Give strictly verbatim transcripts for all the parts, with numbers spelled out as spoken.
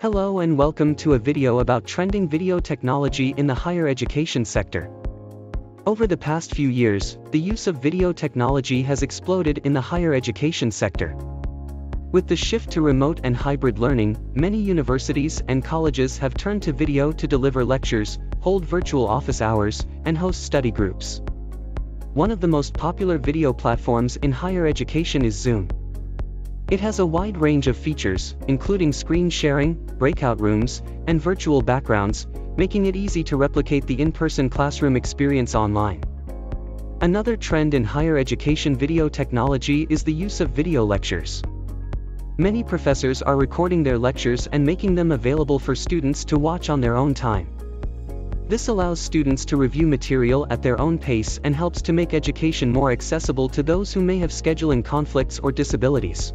Hello and welcome to a video about trending video technology in the higher education sector. Over the past few years, the use of video technology has exploded in the higher education sector. With the shift to remote and hybrid learning, many universities and colleges have turned to video to deliver lectures, hold virtual office hours, and host study groups. One of the most popular video platforms in higher education is Zoom. It has a wide range of features, including screen sharing, breakout rooms, and virtual backgrounds, making it easy to replicate the in-person classroom experience online. Another trend in higher education video technology is the use of video lectures. Many professors are recording their lectures and making them available for students to watch on their own time. This allows students to review material at their own pace and helps to make education more accessible to those who may have scheduling conflicts or disabilities.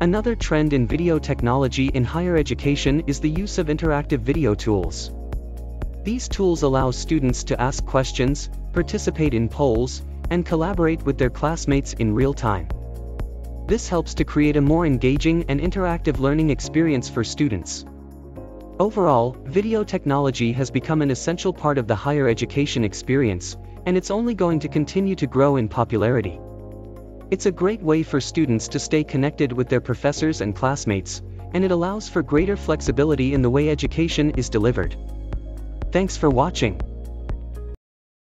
Another trend in video technology in higher education is the use of interactive video tools. These tools allow students to ask questions, participate in polls, and collaborate with their classmates in real time. This helps to create a more engaging and interactive learning experience for students. Overall, video technology has become an essential part of the higher education experience, and it's only going to continue to grow in popularity. It's a great way for students to stay connected with their professors and classmates, and it allows for greater flexibility in the way education is delivered. Thanks for watching.